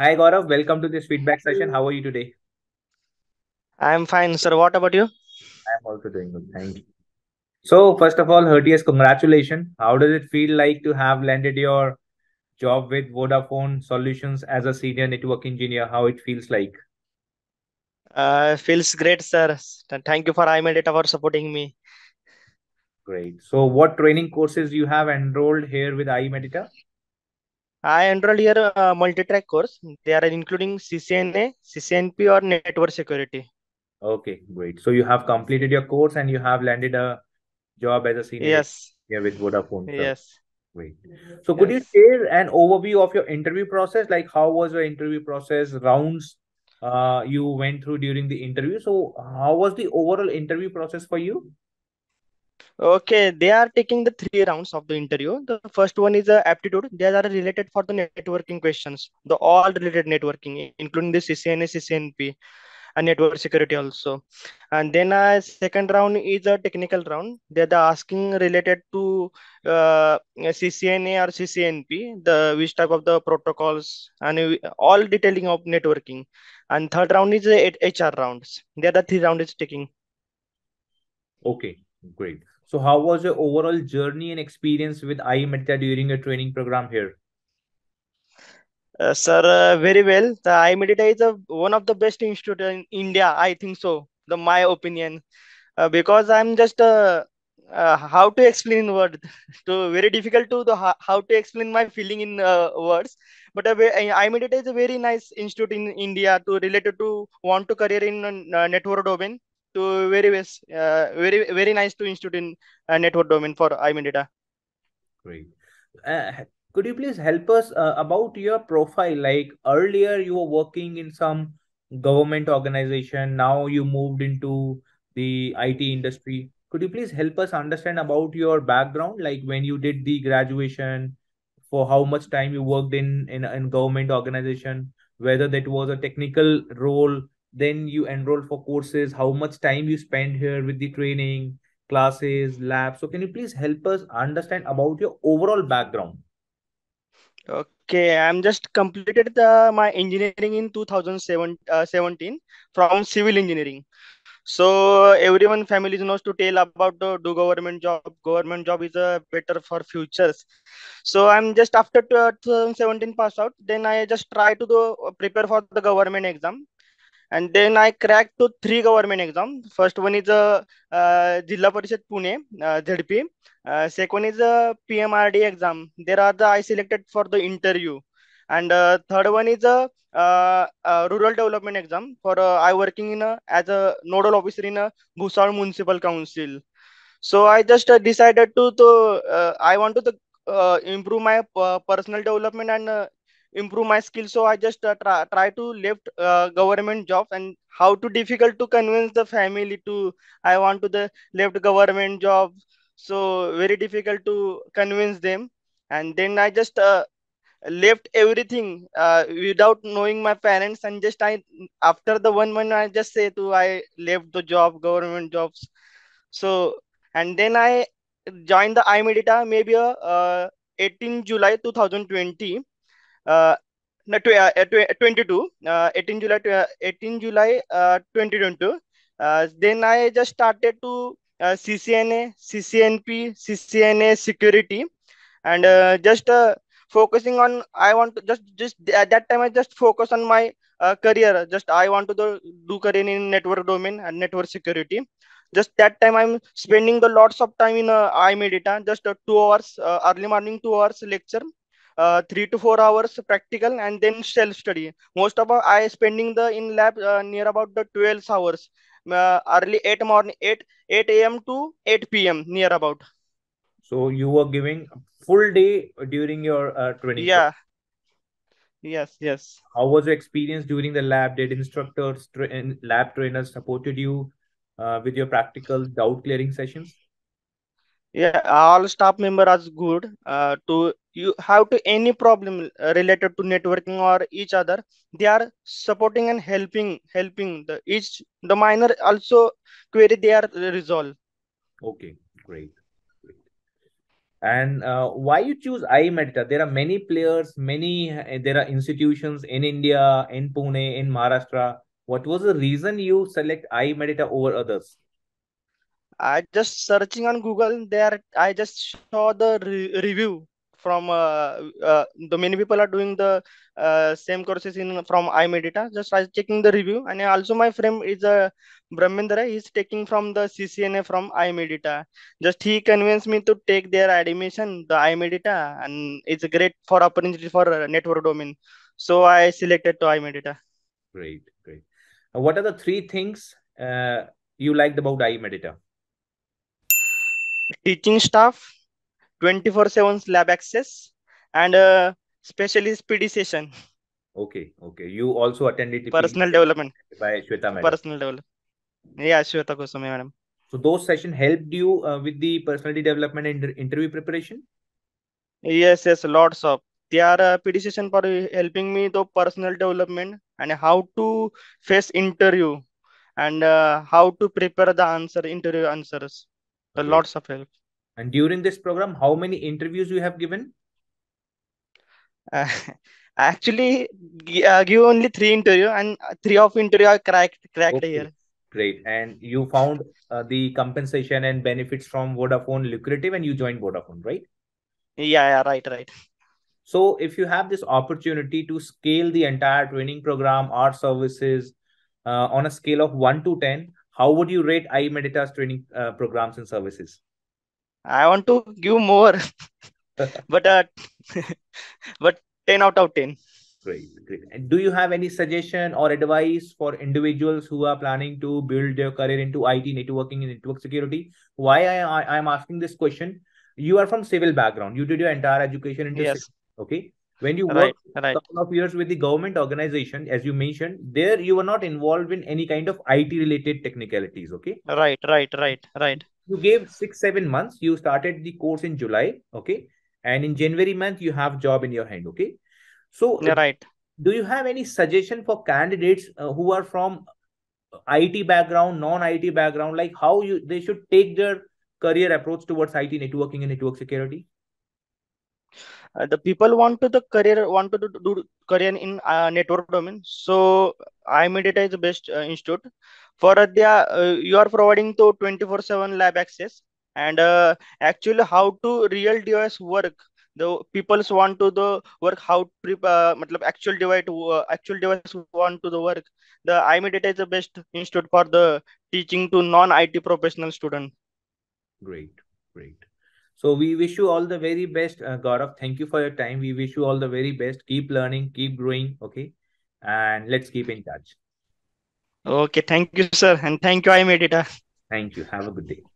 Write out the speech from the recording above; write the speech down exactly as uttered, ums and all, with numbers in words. Hi Gaurav, welcome to this feedback session. How are you today? I'm fine, sir. What about you? I'm also doing good. Thank you. So first of all, Herdius, congratulations. How does it feel like to have landed your job with Vodafone Solutions as a senior network engineer? How it feels like? Uh, feels great, sir. Thank you for iMedita for supporting me. Great. So what training courses you have enrolled here with iMedita? I enrolled here a uh, multi-track course. They are including C C N A, C C N P or network security. Okay, great. So you have completed your course and you have landed a job as a senior. Yes. Here with Vodafone. Yes. Great. So yes. Could you share an overview of your interview process? Like how was your interview process, rounds uh, you went through during the interview? So how was the overall interview process for you? Okay, they are taking the three rounds of the interview. The first one is uh, aptitude. These are related for the networking questions, the all related networking, including the C C N A, C C N P, and network security also. And then uh, second round is a technical round. They are asking related to uh, C C N A or C C N P, the which type of the protocols and all detailing of networking. And third round is H R rounds. They are the three rounds taking. Okay. Great. So how was your overall journey and experience with iMedita during your training program here? Uh, sir, uh, very well. The iMedita is a, one of the best institute in India. I think so. The my opinion, uh, because I'm just uh, uh, how to explain in words. So very difficult to the, how to explain my feeling in uh, words. But uh, iMedita is a very nice institute in India to related to want to career in uh, network domain. To very best, uh, very very nice to institute in uh, network domain for iMedita. Great. Uh, could you please help us uh, about your profile? Like earlier you were working in some government organization. Now you moved into the I T industry. Could you please help us understand about your background? Like when you did the graduation, for how much time you worked in in, in government organization, whether that was a technical role. Then you enroll for courses, how much time you spend here with the training, classes, labs. So can you please help us understand about your overall background? Okay, I'm just completed the, my engineering in two thousand seventeen from civil engineering. So everyone family knows to tell about the do government job. Government job is a better for futures. So I'm just after two thousand seventeen pass out. Then I just try to do, prepare for the government exam. And then I cracked to three government exams. First one is a uh, uh, Zilla Parishad Pune, uh, Z P. Uh, second is a P M R D exam. There are the I selected for the interview. And uh, third one is a uh, uh, rural development exam. For uh, I working in a, as a nodal officer in a Bhosari Municipal Council. So I just uh, decided to, to uh, I want to uh, improve my uh, personal development and uh, improve my skills. So I just uh, try, try to left uh, government jobs and how to difficult to convince the family to, I want to the left government job. So very difficult to convince them. And then I just uh, left everything uh, without knowing my parents. And just I, after the one month, I just say to, I left the job, government jobs. So, and then I joined the iMedita maybe uh, eighteenth July two thousand twenty. Uh, no, uh, twenty-two, uh, eighteenth July, uh, eighteenth July, uh, twenty twenty-two. Uh, then I just started to uh, C C N A, C C N P, C C N A security, and uh, just uh, focusing on. I want to just just at that time I just focus on my uh, career. Just I want to do, do career in network domain and network security. Just that time I'm spending the lots of time in uh, iMedita. Just uh, two hours uh, early morning, two hours lecture. Uh, three to four hours practical and then self-study. Most of our, I spending the in lab uh, near about the twelve hours, uh, early eight morning, eight a m to eight p m near about. So you were giving full day during your uh, training? Yeah. Course. Yes, yes. How was your experience during the lab? Did instructors, tra lab trainers supported you uh, with your practical doubt clearing sessions? Yeah, all staff members are good uh, to you have to any problem related to networking or each other. They are supporting and helping, helping the each the minor also query they are resolved. Okay, great. great. And uh, why you choose iMedita? There are many players, many uh, there are institutions in India, in Pune, in Maharashtra. What was the reason you select iMedita over others? I just searching on Google there. I just saw the re review from uh, uh, the many people are doing the uh, same courses in from iMedita. Just I checking the review, and also my friend is a uh, Brahmindra. He's taking from the C C N A from iMedita. Just he convinced me to take their admission the iMedita, and it's a great for opportunity for network domain. So I selected to iMedita. Great, great. Uh, what are the three things uh, you liked about iMedita? Teaching staff, twenty-four seven lab access, and uh, specialist P D session. Okay, okay. You also attended personal P D development by Shweta Madam. Personal development. Yeah, Shweta Koushik Madam. So those sessions helped you uh, with the personality development and interview preparation? Yes, yes, lots of. They are uh, P D session for helping me to personal development and how to face interview and uh, how to prepare the answer, interview answers. Okay. Lots of help. And during this program, how many interviews you have given? Uh, actually, I give only three interviews, and three of interview I cracked, cracked okay. Here. Great. And you found uh, the compensation and benefits from Vodafone lucrative, and you joined Vodafone, right? Yeah, yeah, right, right. So if you have this opportunity to scale the entire training program or services uh, on a scale of one to ten, how would you rate iMedita's training uh, programs and services? I want to give more, but uh, but ten out of ten. Great, great. And do you have any suggestion or advice for individuals who are planning to build their career into I T, networking, and network security? Why I, I, I'm asking this question? You are from civil background. You did your entire education into yes. Okay. When you right, worked right. a couple of years with the government organization, as you mentioned, there you were not involved in any kind of I T-related technicalities, okay? Right, right, right, right. You gave six, seven months. You started the course in July, okay? And in January month, you have job in your hand, okay? So, right. do you have any suggestion for candidates uh, who are from I T background, non-I T background, like how you they should take their career approach towards I T networking and network security? Uh, the people want to the career want to do, do career in uh, network domain. So iMedita is the best uh, institute for uh, their. Uh, you are providing to twenty-four seven lab access and uh, actually how to real device work. The people's want to the work how to uh, actual device uh, actual device want to the work. The iMedita is the best institute for the teaching to non-I T professional student. Great, great. So we wish you all the very best, uh, Gaurav. Thank you for your time. We wish you all the very best. Keep learning, keep growing. Okay. And let's keep in touch. Okay. Thank you, sir. And thank you, iMedita. Thank you. Have a good day.